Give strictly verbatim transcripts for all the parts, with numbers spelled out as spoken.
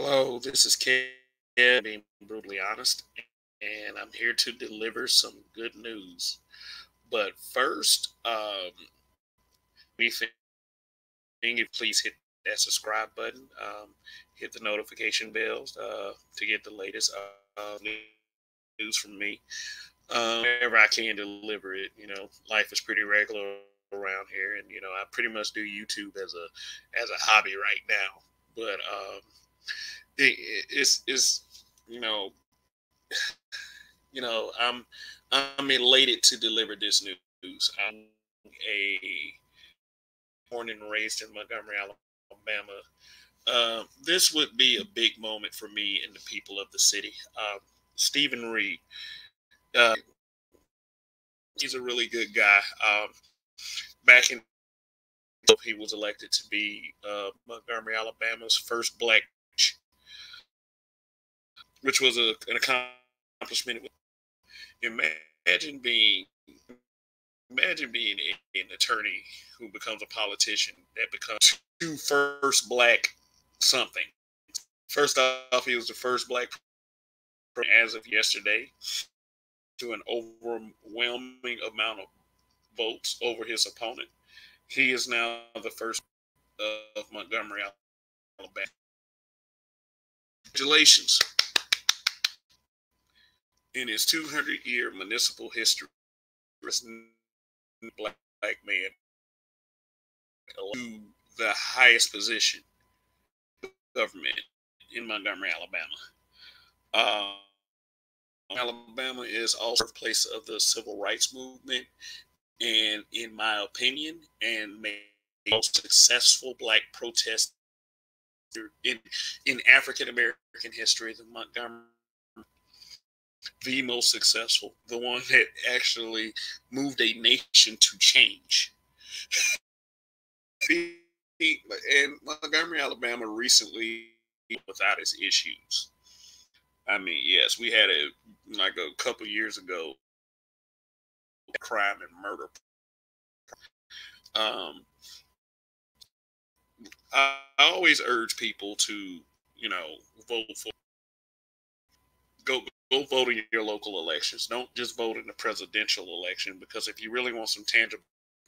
hello, this is Ken, being brutally honest, and I'm here to deliver some good news. But first, um, we think you please hit that subscribe button, um, hit the notification bells uh, to get the latest uh, news from me. Um, whenever I can deliver it, you know, life is pretty regular around here, and you know, I pretty much do YouTube as a as a hobby right now. But um, it, it's it's you know, you know, I'm I'm elated to deliver this news. I'm a born and raised in Montgomery, Alabama. Uh, this would be a big moment for me and the people of the city. Uh, Steven Reed. Uh, he's a really good guy. Um, back in, he was elected to be uh, Montgomery, Alabama's first black, which was a, an accomplishment. Imagine being, imagine being an attorney who becomes a politician that becomes two first black something. First off, he was the first black as of yesterday, to an overwhelming amount of votes over his opponent. He is now the first of Montgomery, Alabama. Congratulations. In his two hundred year municipal history, a black, black man to the highest position of government in Montgomery, Alabama. Um, Alabama is also the place of the civil rights movement, and in my opinion, and the most successful black protest in in African American history. The Montgomery, the most successful, the one that actually moved a nation to change. And Montgomery, Alabama, recently without its issues. I mean, yes, we had a like a couple years ago crime and murder. Um, I, I always urge people to, you know, vote for go go vote in your local elections. Don't just vote in the presidential election, because if you really want some tangible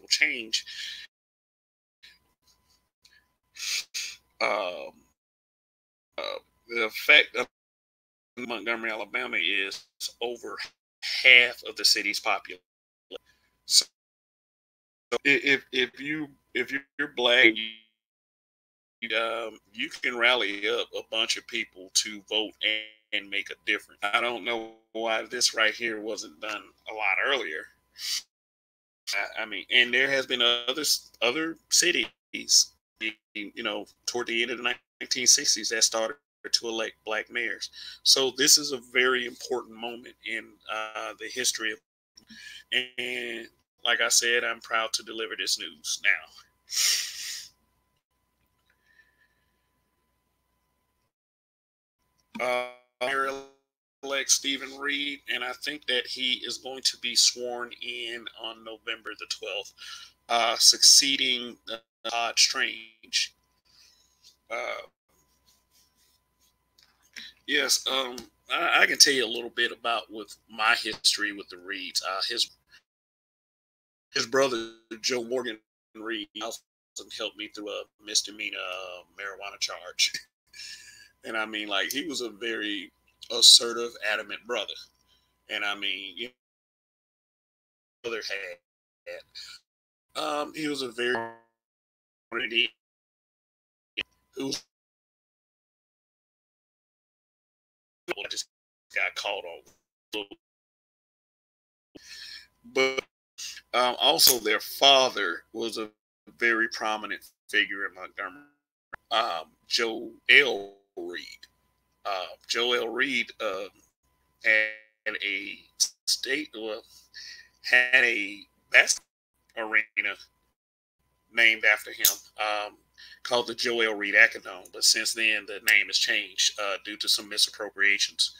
change, um, uh, the fact of Montgomery, Alabama is over half of the city's population. So if if you if you're black, you, um, you can rally up a bunch of people to vote and, and make a difference. I don't know why this right here wasn't done a lot earlier. I, I mean, and there has been other other cities, you know, toward the end of the nineteen sixties that started to elect black mayors. So this is a very important moment in uh, the history of, and like I said, I'm proud to deliver this news now. Uh, Mayor elect Steven Reed, and I think that he is going to be sworn in on November the twelfth, uh, succeeding uh, Todd Strange. Uh, Yes, um, I, I can tell you a little bit about with my history with the Reeds. Uh, his his brother Joe Morgan Reed helped me through a misdemeanor uh, marijuana charge, and I mean, like, he was a very assertive, adamant brother, and I mean, you know, brother had um, he was a very who. I just got called on. But um, also their father was a very prominent figure in Montgomery, um, Joe L. Reed. Uh, Joe L. Reed uh, had a state, well, had a basketball arena named after him, um, called the Joe L. Reed Acadome, but since then the name has changed uh, due to some misappropriations.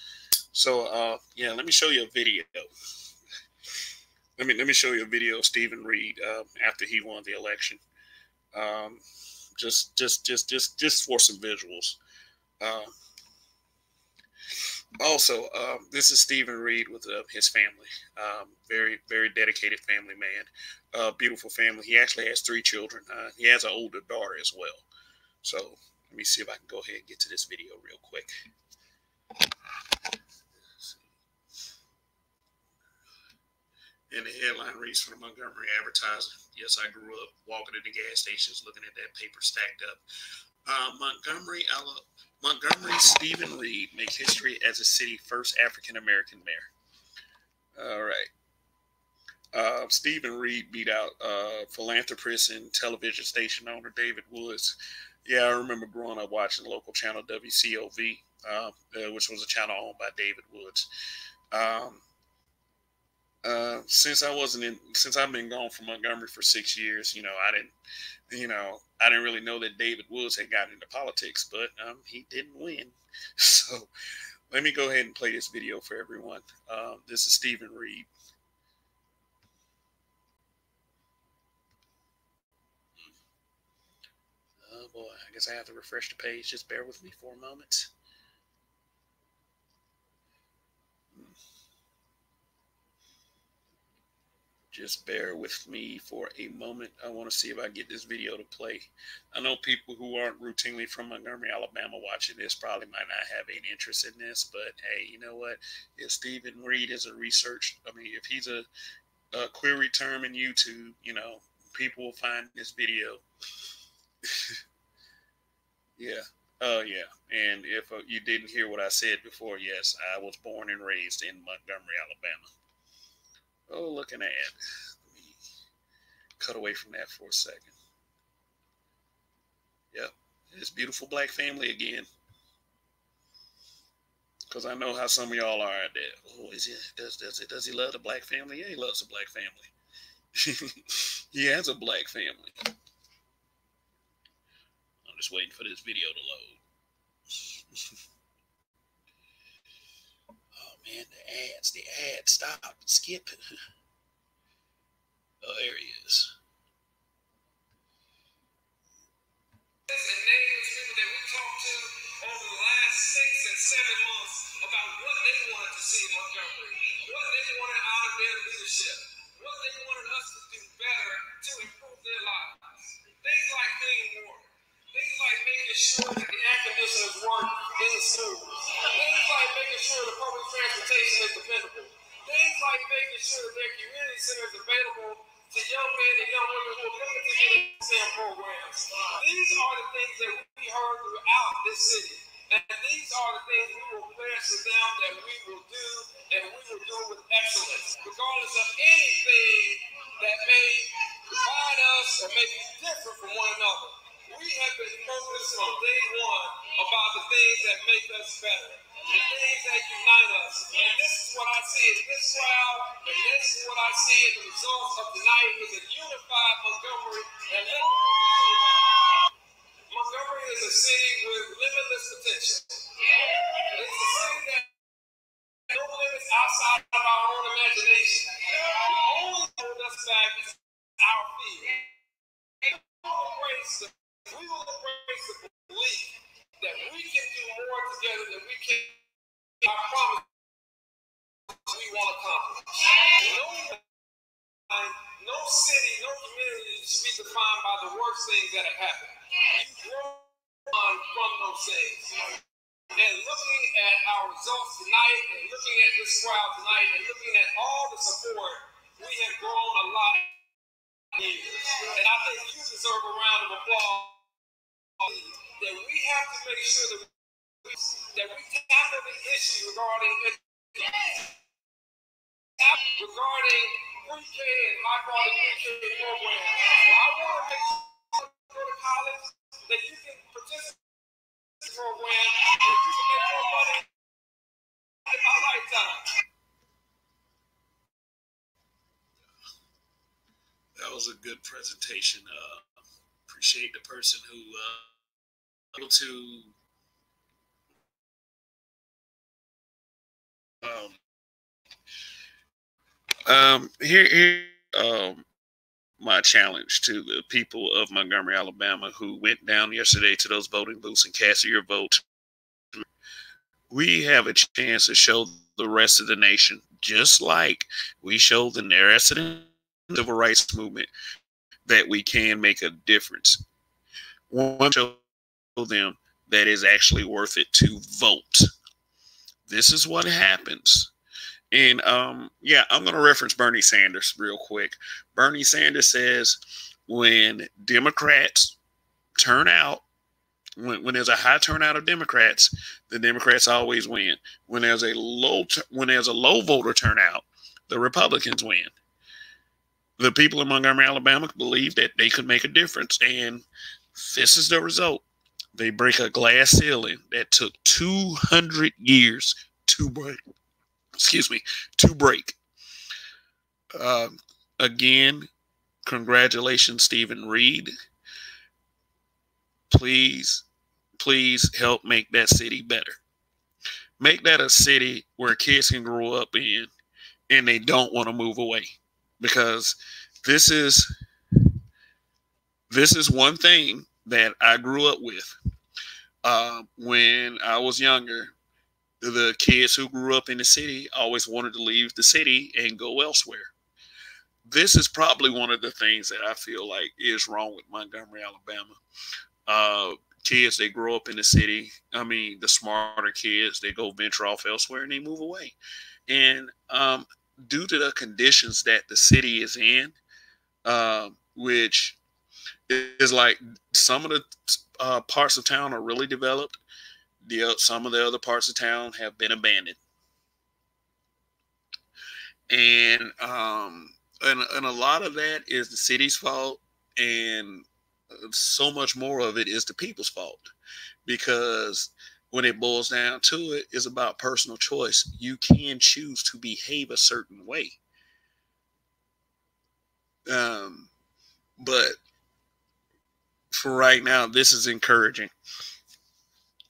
So uh, yeah, let me show you a video. Let me let me show you a video of Steven Reed uh, after he won the election. Um, just just just just just for some visuals. Uh, Also, um, this is Steven Reed with uh, his family. Um, very, very dedicated family man. Uh, beautiful family. He actually has three children. Uh, he has an older daughter as well. So let me see if I can go ahead and get to this video real quick. And the headline reads from the Montgomery Advertiser. Yes, I grew up walking to the gas stations, looking at that paper stacked up. Uh, Montgomery, Alabama. Montgomery Steven Reed makes history as a city first African-American mayor. All right. Uh, Steven Reed beat out uh, philanthropist and television station owner David Woods. Yeah, I remember growing up watching the local channel W C O V, uh, uh, which was a channel owned by David Woods. Um, uh, since I wasn't in, since I've been gone from Montgomery for six years, you know, I didn't, you know, I didn't really know that David Woods had gotten into politics, but um, he didn't win. So let me go ahead and play this video for everyone. Um, this is Steven Reed. Oh boy, I guess I have to refresh the page. Just bear with me for a moment. Just bear with me for a moment. I want to see if I get this video to play. I know people who aren't routinely from Montgomery, Alabama watching this probably might not have any interest in this, but hey, you know what? If Steven Reed is a research, I mean, if he's a, a query term in YouTube, you know, people will find this video. Yeah. Oh, uh, yeah. And if uh, you didn't hear what I said before, yes, I was born and raised in Montgomery, Alabama. Oh, looking at it. Let me cut away from that for a second. Yep, it's beautiful black family again. Because I know how some of y'all are out there. Oh, is he, does, does, it, does he love the black family? Yeah, he loves the black family. He has a black family. I'm just waiting for this video to load. Man, the ads, the ads, stop, skip. Oh, there he is. And name was people that we talked to over the last six and seven months about what they wanted to see in Montgomery, what they wanted out of their leadership, what they wanted us to do better to improve their lives. Things like being more. Things like making sure that the air conditioners work in the schools. Things like making sure the public transportation is dependable. Things like making sure that their community center is available to young men and young women who are looking to get into STEM programs. These are the things that we heard throughout this city. And these are the things we will pledge to them that we will do, and we will do with excellence, regardless of anything that may divide us or may be different from one another. We have been focused from day one about the things that make us better, the things that unite us. And this is what I see in this crowd, and this is what I see in the results of tonight is a unified Montgomery. And Montgomery is a city with limitless potential. It's a city that has no limits outside of our own imagination. The only thing that holds us back is our fear. We will embrace the belief that we can do more together than we can. I promise we want to accomplish. No, no city, no community should be defined by the worst things that have happened. You grow on from those things. And looking at our results tonight, and looking at this crowd tonight, and looking at all the support, we have grown a lot in years. And I think you deserve a round of applause. That we have to make sure that we, that we tackle the issue regarding regarding pre-K and high-quality pre-K programs. I want to make sure that you go to college, that you can participate in this program, that you can make more money in my lifetime. That was a good presentation. Uh, appreciate the person who. Uh, able to um um here here um my challenge to the people of Montgomery, Alabama, who went down yesterday to those voting booths and cast your vote. we have a chance to show the rest of the nation, just like we showed the rest of the civil rights movement, that we can make a difference. One, show them that is actually worth it to vote. This is what happens. And um, yeah, I'm going to reference Bernie Sanders real quick. Bernie Sanders says when Democrats turn out, when, when there's a high turnout of Democrats, the Democrats always win. When there's a low, when there's a low voter turnout, the Republicans win. The people in Montgomery, Alabama believe that they could make a difference. And this is the result. They break a glass ceiling that took two hundred years to break. Excuse me, to break. Uh, again, congratulations, Steven Reed. Please, please help make that city better. Make that a city where kids can grow up in and they don't want to move away. Because this is, this is one thing that I grew up with. Uh, when I was younger, the kids who grew up in the city always wanted to leave the city and go elsewhere. This is probably one of the things that I feel like is wrong with Montgomery, Alabama. Uh, kids, they grow up in the city. I mean, the smarter kids, they go venture off elsewhere and they move away. And um, due to the conditions that the city is in, uh, which is like some of the uh, parts of town are really developed. The, some of the other parts of town have been abandoned. And, um, and, and a lot of that is the city's fault. And so much more of it is the people's fault, because when it boils down to it, it's about personal choice. You can choose to behave a certain way. Um, but for right now, this is encouraging.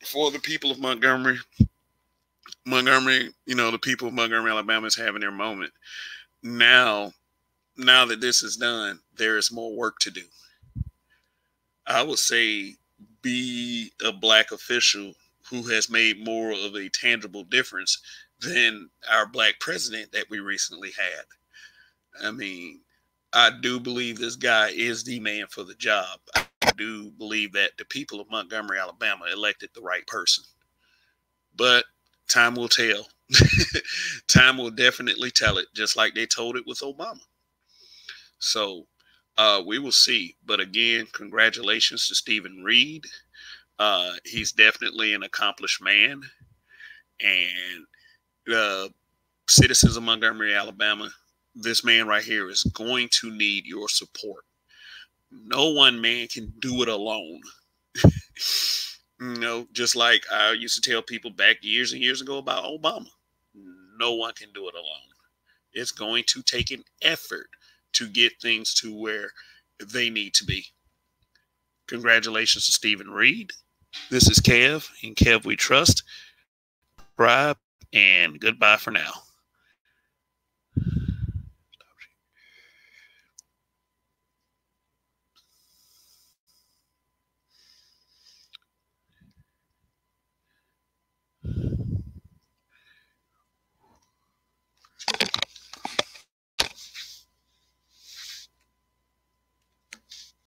For the people of Montgomery, Montgomery, you know, the people of Montgomery, Alabama is having their moment. Now, now that this is done, there is more work to do. I would say be a black official who has made more of a tangible difference than our black president that we recently had. I mean, I do believe this guy is the man for the job. I do believe that the people of Montgomery, Alabama elected the right person. But time will tell. Time will definitely tell it, just like they told it with Obama. So uh, we will see. But again, congratulations to Steven Reed. Uh, he's definitely an accomplished man. And the uh, citizens of Montgomery, Alabama, this man right here is going to need your support. No one man can do it alone. You know, just like I used to tell people back years and years ago about Obama. No one can do it alone. It's going to take an effort to get things to where they need to be. Congratulations to Steven Reed. This is Kev, and Kev we trust. Subscribe, and goodbye for now.